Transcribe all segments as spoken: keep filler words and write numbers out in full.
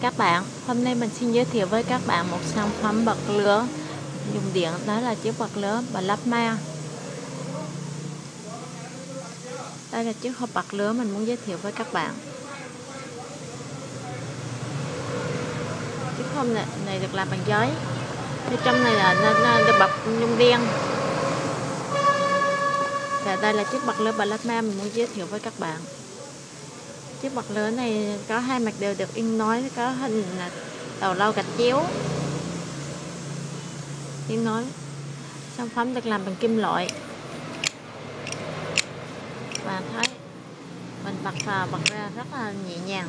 Các bạn, hôm nay mình xin giới thiệu với các bạn một sản phẩm bật lửa dùng điện, đó là chiếc bật lửa plasma. Đây là chiếc hộp bật lửa mình muốn giới thiệu với các bạn. Chiếc hộp này, này được làm bằng giấy. Bên trong này là nó, nó được bọc nhung đen. Và đây là chiếc bật lửa plasma mình muốn giới thiệu với các bạn. Chiếc bật lửa này có hai mặt đều được in nối, có hình là đầu lâu gạch chéo in nối. Sản phẩm được làm bằng kim loại. Bạn thấy mình bật vào bật ra rất là nhẹ nhàng.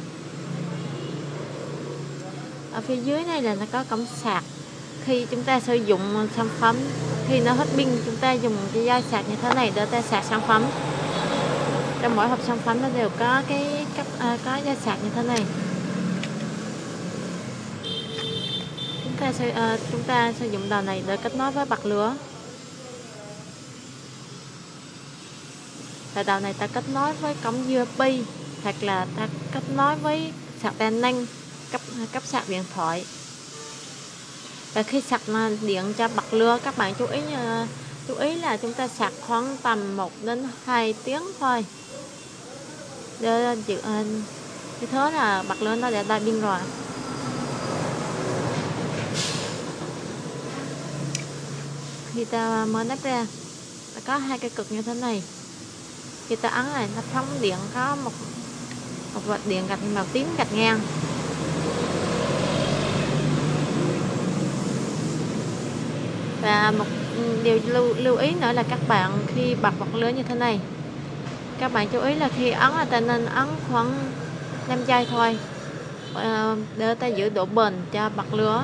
Ở phía dưới này là nó có cổng sạc. Khi chúng ta sử dụng sản phẩm, khi nó hết pin, chúng ta dùng cái dây sạc như thế này để ta sạc sản phẩm. Trong mỗi hộp sản phẩm nó đều có cái cấp, à, có dây sạc như thế này. Chúng ta sử à, chúng ta sử dụng đầu này để kết nối với bật lửa. Và đầu này ta kết nối với cổng u ét bê hoặc là ta kết nối với sạc đèn năng, cấp cấp sạc điện thoại. Và khi sạc điện cho bật lửa, các bạn chú ý nha. Chú ý là chúng ta sạc khoảng tầm một đến hai tiếng thôi. Để dự hình như thế là bật lửa nó đã đai pin rồi. Khi ta mở nắp ra, ta có hai cái cực như thế này. Khi ta ấn này, nó phóng điện, có một một vệt điện gạch màu tím gạch ngang. Và một điều lưu, lưu ý nữa là các bạn khi bật bật lửa như thế này, các bạn chú ý là khi ấn là ta nên ấn khoảng năm giây thôi để ta giữ độ bền cho bật lửa.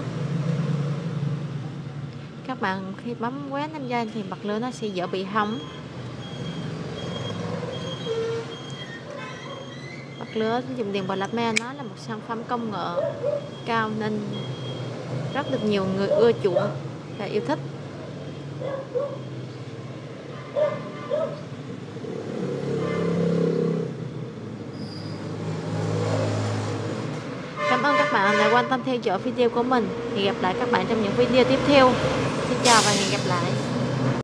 Các bạn khi bấm quá năm giây thì bật lửa nó sẽ dễ bị hỏng. Bật lửa dùng điện plasma nó là một sản phẩm công nghệ cao nên rất được nhiều người ưa chuộng và yêu thích. Cảm ơn các bạn đã quan tâm theo dõi video của mình. Hẹn gặp lại các bạn trong những video tiếp theo. Xin chào và hẹn gặp lại.